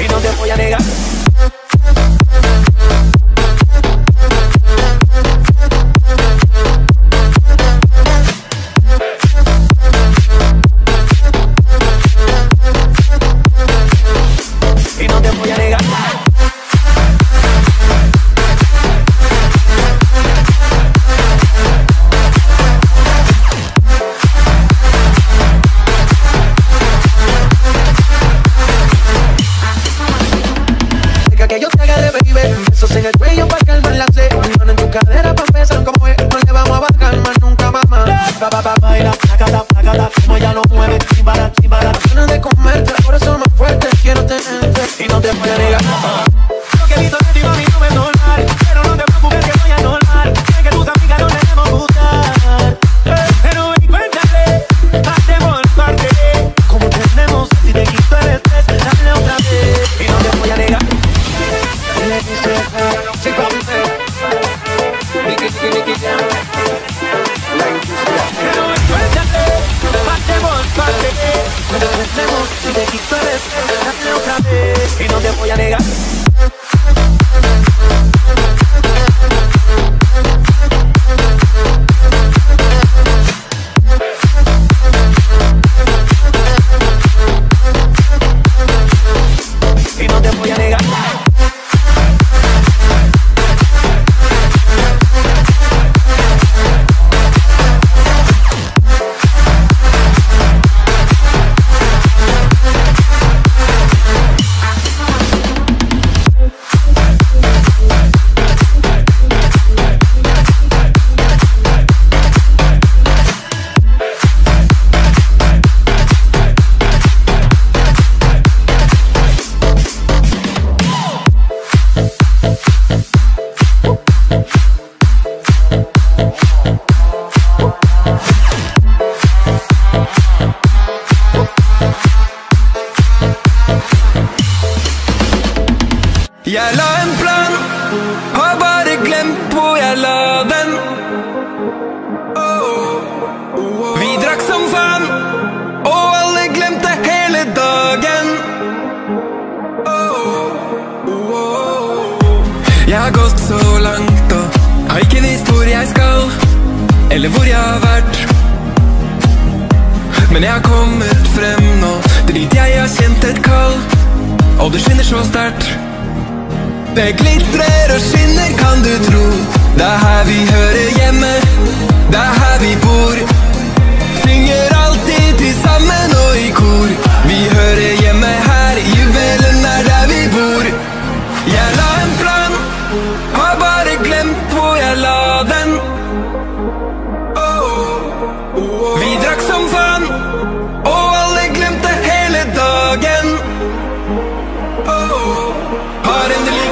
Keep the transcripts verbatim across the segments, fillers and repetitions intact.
Y no te voy a negar. Besos en el cuello pa' calmar la sed, mano en tu cadera pa' empezar como es. No le vamos a bajar más nunca, mamá. Ba ba ba baila, placata, placata, como ella lo mueve, sin parar, sin parar. Ganas de comerte, por eso más fuerte quiero tenerte y no te voy a negar. Lo que he visto de ti, mami, no es normal, pero no te preocupes que voy a normal. Sé que tus amigas no le debemos gustar, pero ven y cuéntale, hacemos parte como tenemos. Si te quito el estrés, dale otra vez y no te voy a negar. Si te quito el estrés, dame otra vez y no te voy a negar. Yalan plan, haberiklen bu yalan. Vi drakk som fan, og alle glemte hele dagen. Jeg har gått så langt og har ikke vist hvor jeg skal, eller hvor jeg har vært. Men jeg har kommet frem nå, drit jeg har kjent et kall, og det skinner så sterkt. Det glitrer og skinner, kan du tro. Det er her vi hører hjemme, det er her vi bor. Synger alltid til sammen og i kor. Vi hører hjemme her, juvelen er der vi bor. Jeg la en plan, har bare glemt hvor jeg la den. Vi drakk som fan, og alle glemte hele dagen. Har endelig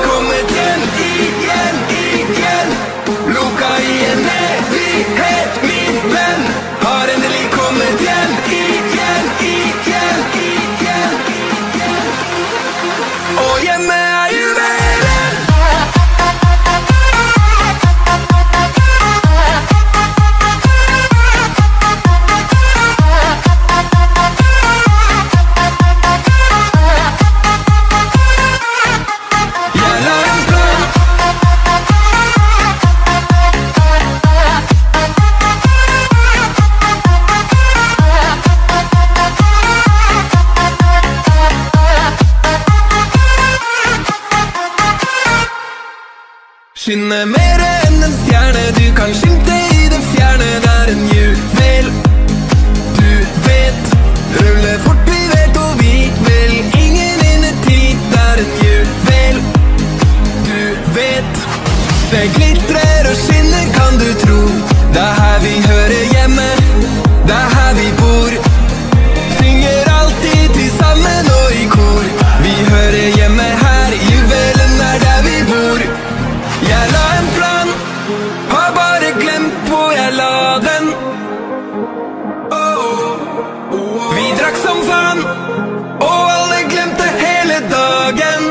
skinner mere enn en stjerne, du kan skimte i den fjerne. Det er en juvel, du vet, ruller fort, vi vet og vi vil. Ingen vinner tid, det er en juvel, du vet. Det glitrer og skinner, kan du tro. Det er her vi hører hjemme, det er her vi bor. Synger alltid til sammen og i kor. Vi hører hjemme her, juvelen er der vi bor. Jeg la en plan, har bare glemt hvor jeg la den. Vi drakk som fan, og alle glemte hele dagen.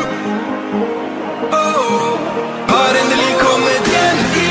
Har endelig kommet hjem.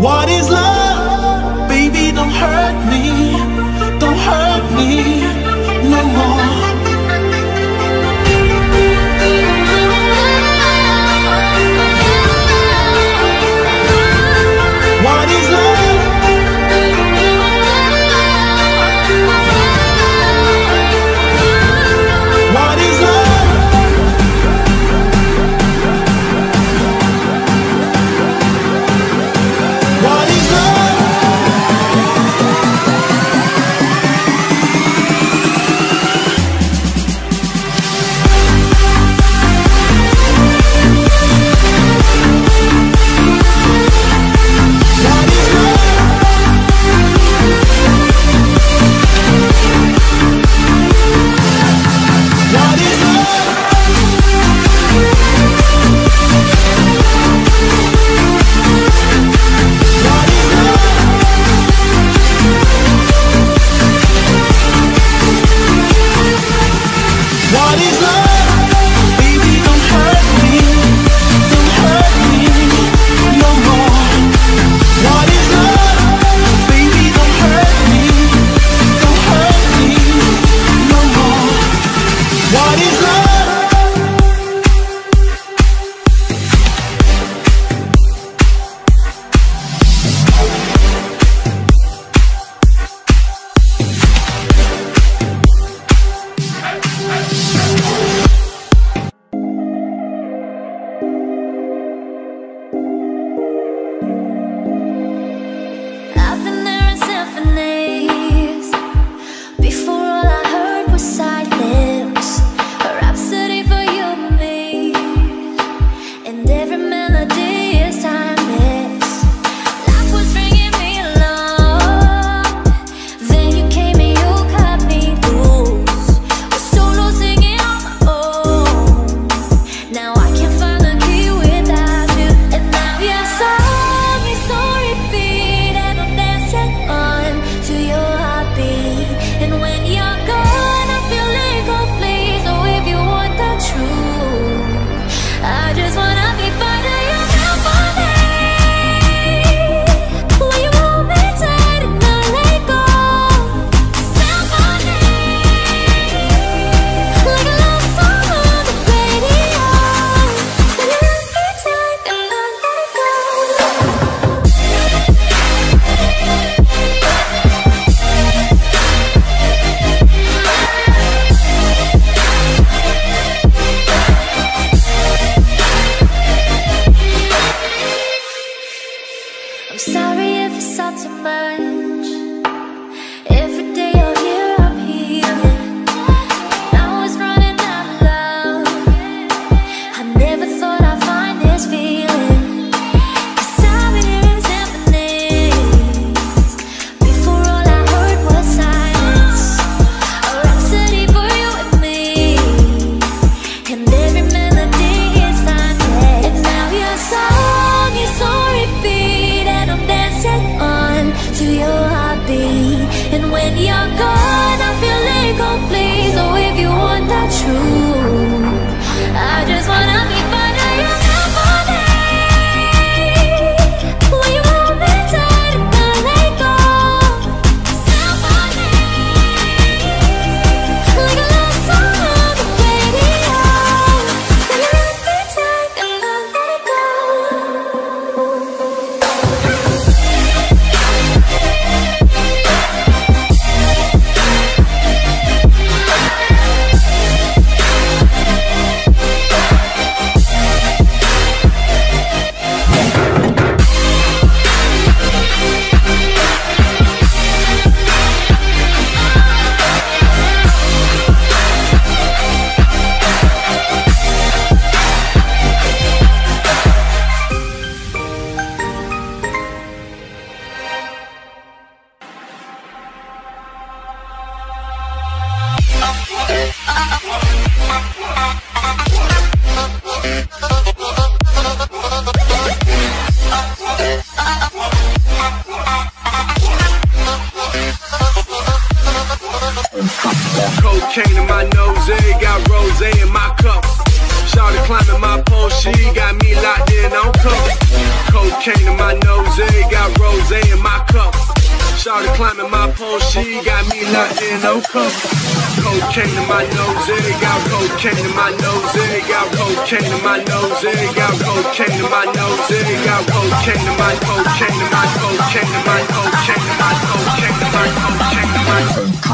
What is love? Baby, don't hurt me, don't hurt me no more. What is love? What is love? What is love? started climbing my pole, she got me locked in, no cover. Cocaine in my nose, it got cocaine in my nose, it got cocaine in my nose, it got cocaine in my nose, it got cocaine in my cocaine in my cocaine in my cocaine in my cocaine in my cocaine in my cocaine in my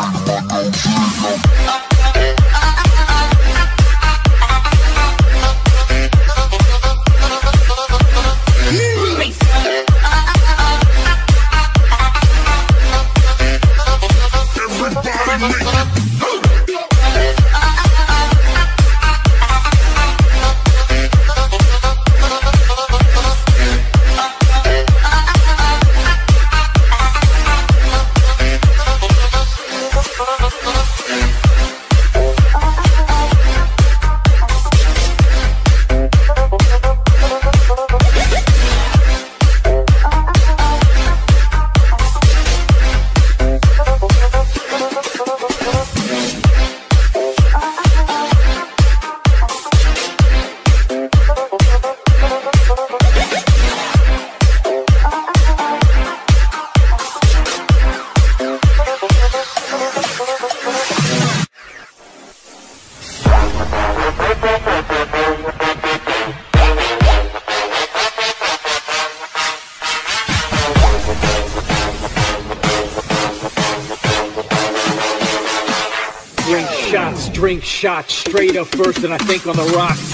shots, drink shots, straight up first, and I think on the rocks.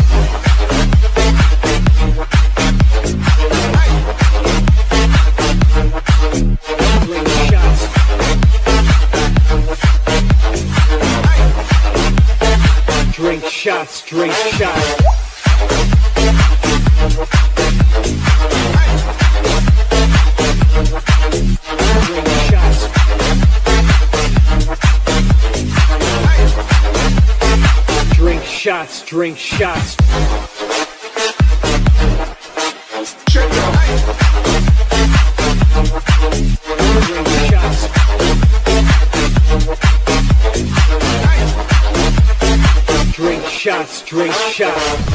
Drink shots. Drink shots, drink shots. Shots, drink shots. Drink shots. Drink shots, drink shots.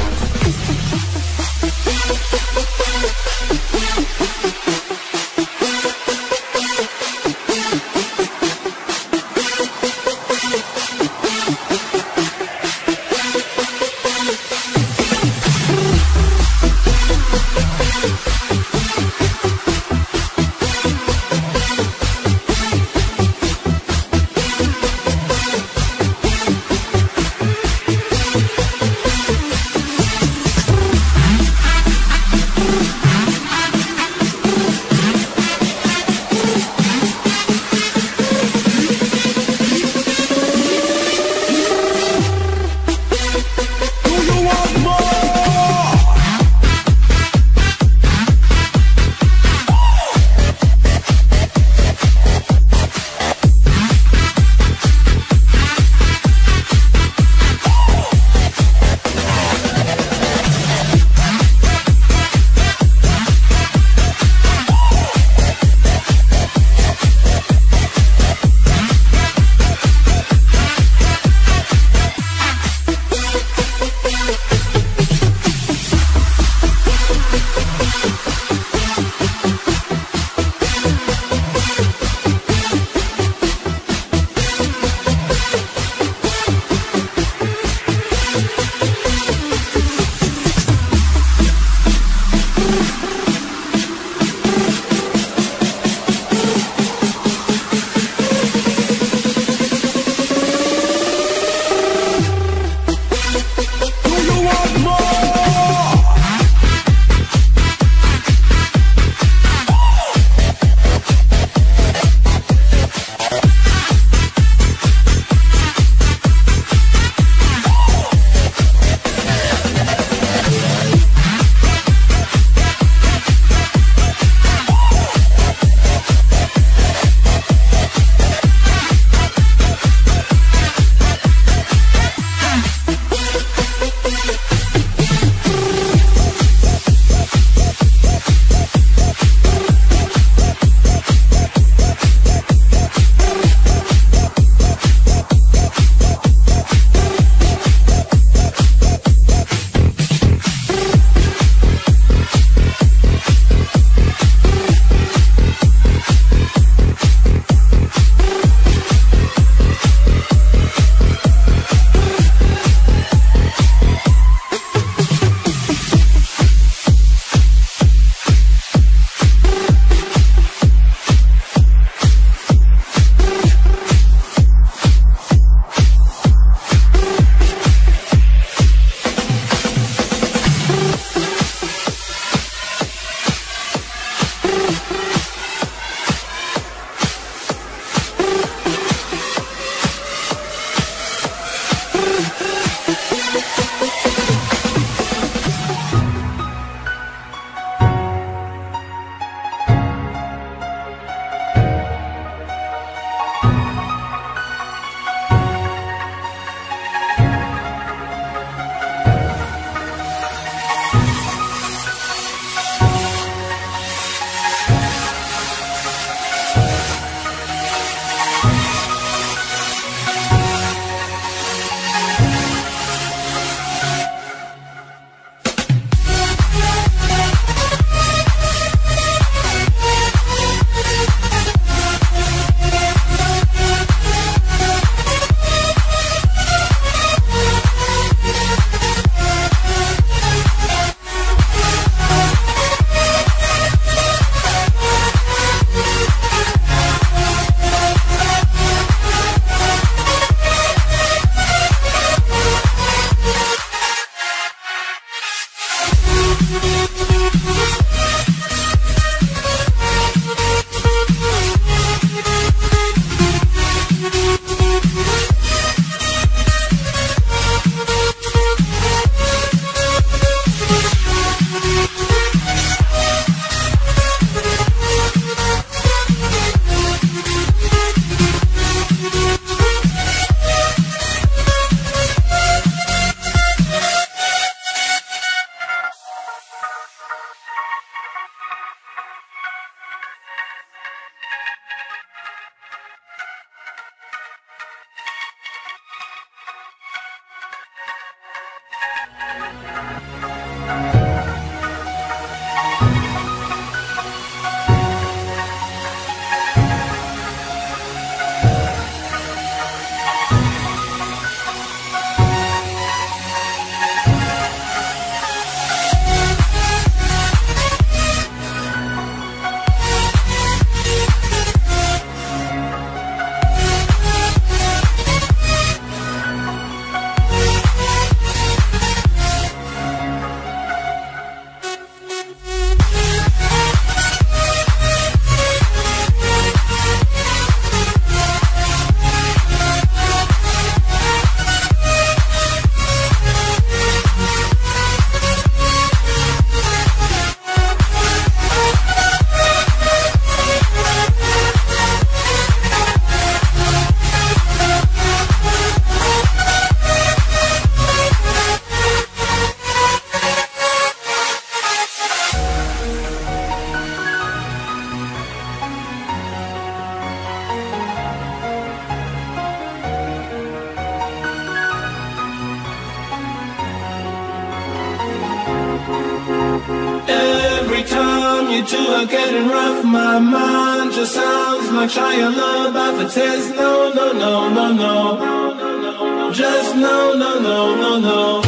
Two are getting rough, my mind just sounds like Shia LaBeouf. It says no, no, no, no, no, just no, no, no, no, no.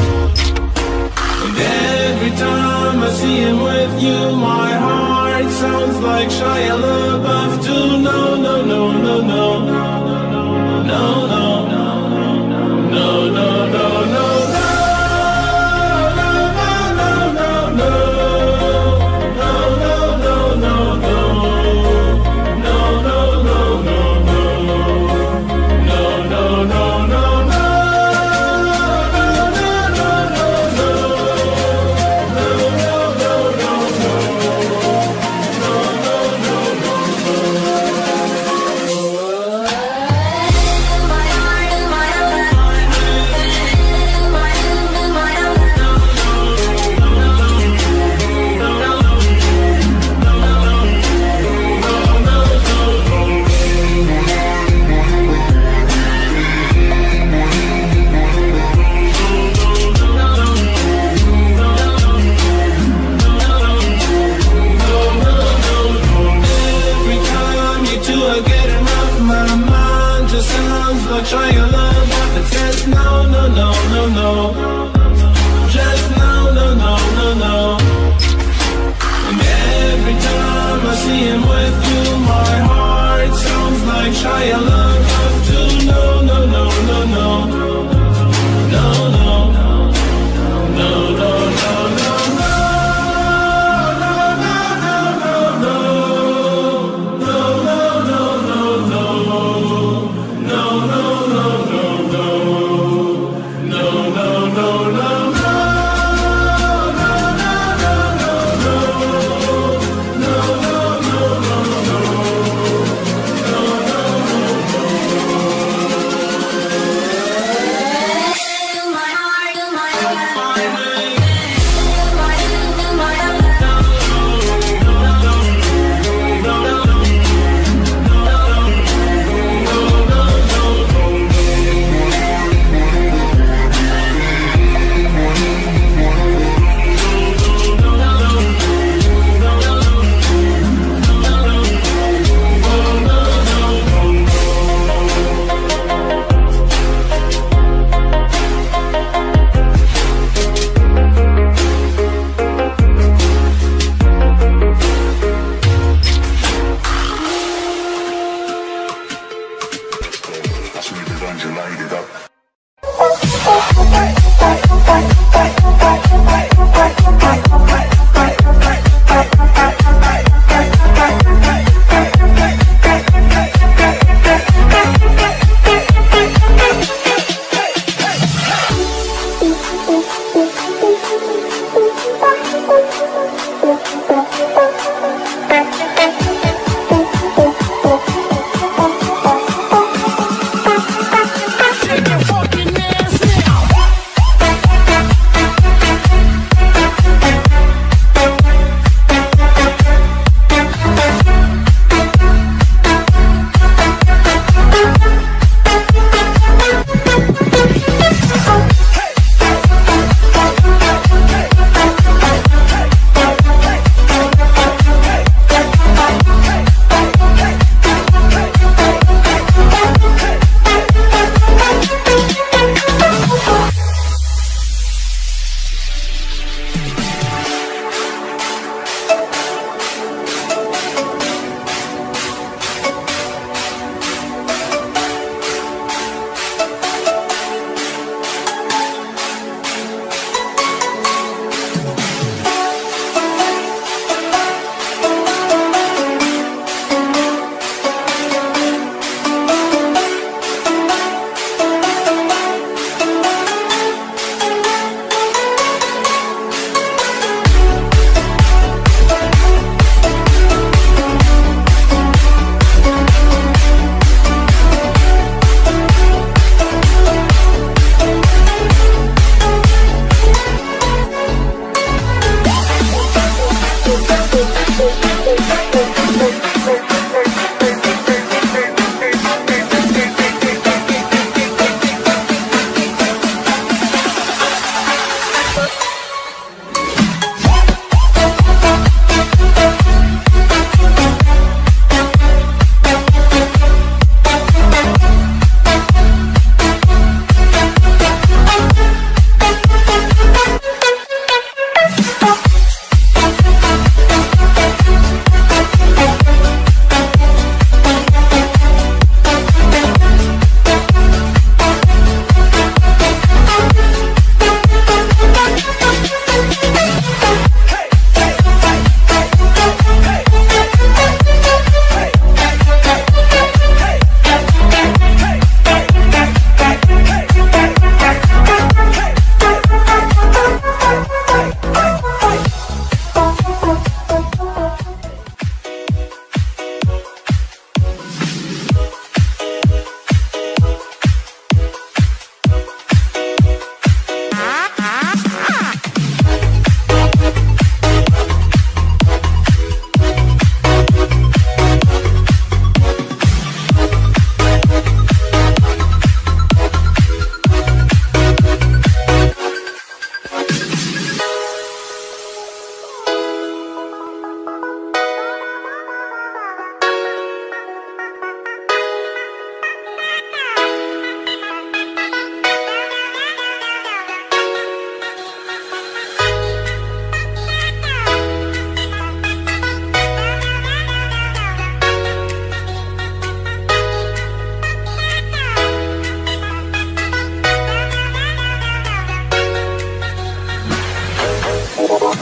And every time I see him with you, my heart sounds like Shia LaBeouf too. No, no, no, no, no, no, no, no, no, no, no, no.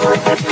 Hey, hey,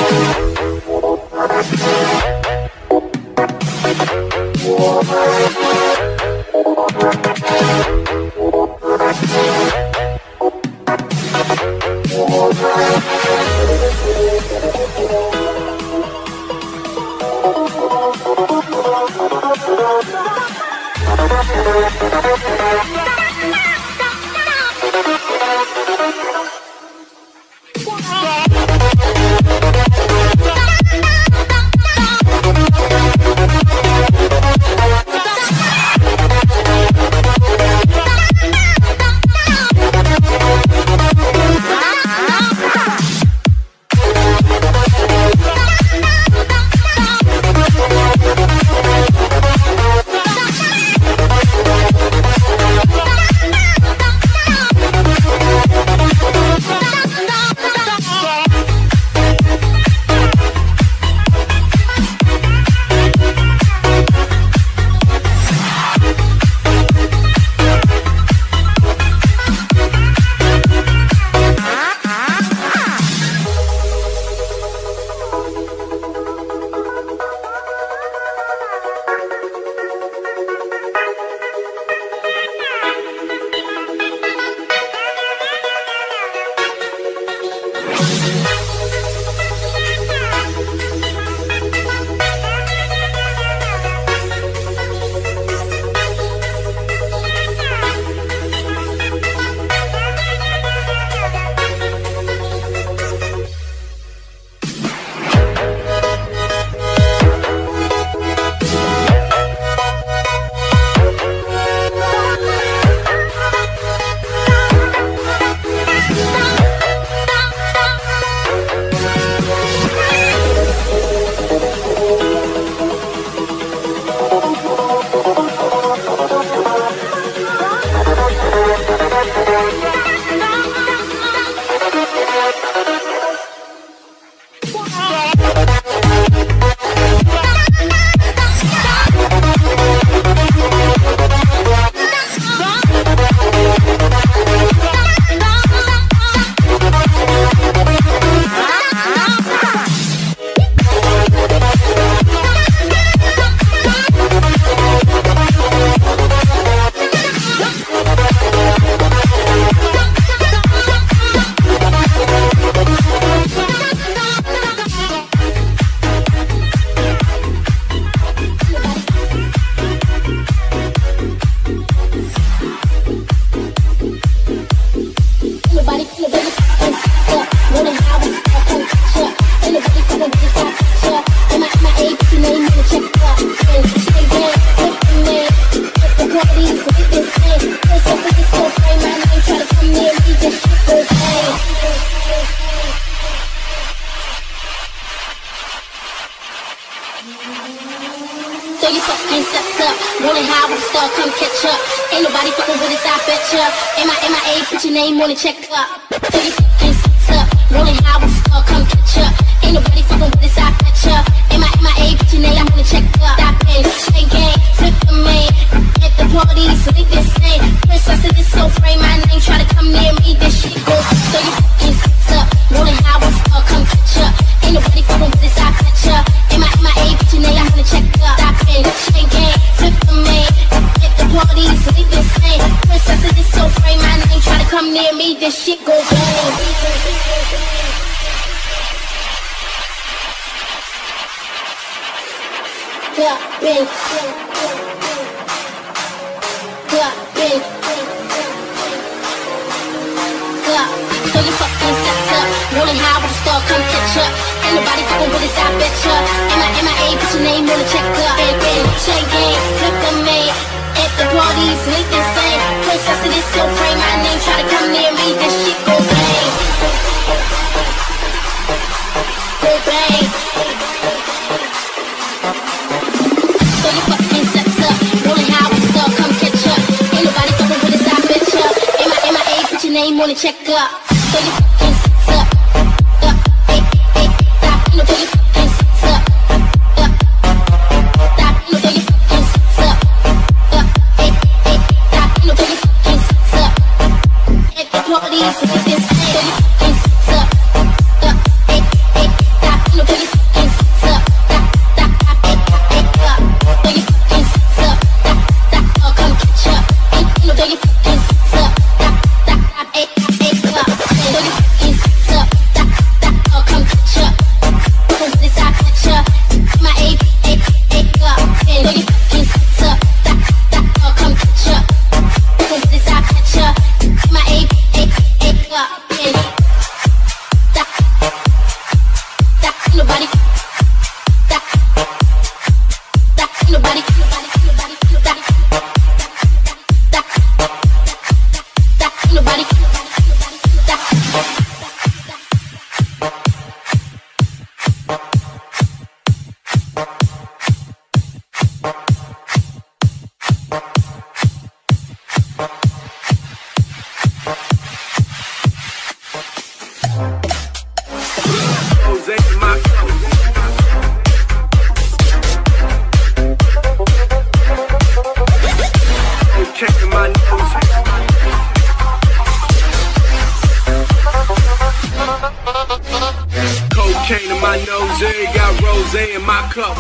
Cocaine in my nose, they got rose in my cup.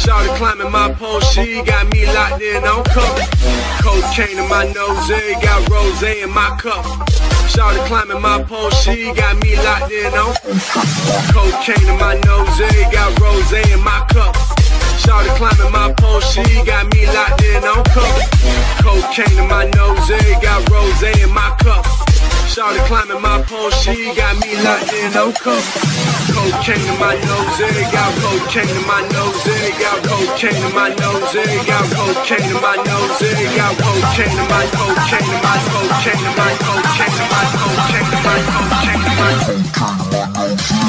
Shawty climbing my pole, she got me locked in on cup. Cocaine in my nose, they got rose in my cup. Shawty climbing my pole, she got me locked in on cup. Cocaine in my nose, they got rose in my cup. Shawty climbing my pole, she got me locked in on cup. Cocaine in my nose, they got rose in my cup. Shawty climbing my pole, she got me locked in on cup. Cocaine in my nose, they got cocaine in my nose, they got cocaine in my nose, they got cocaine in my nose, they got cocaine in my cocaine in my cocaine in my cocaine in my cocaine in my cocaine in my cocaine.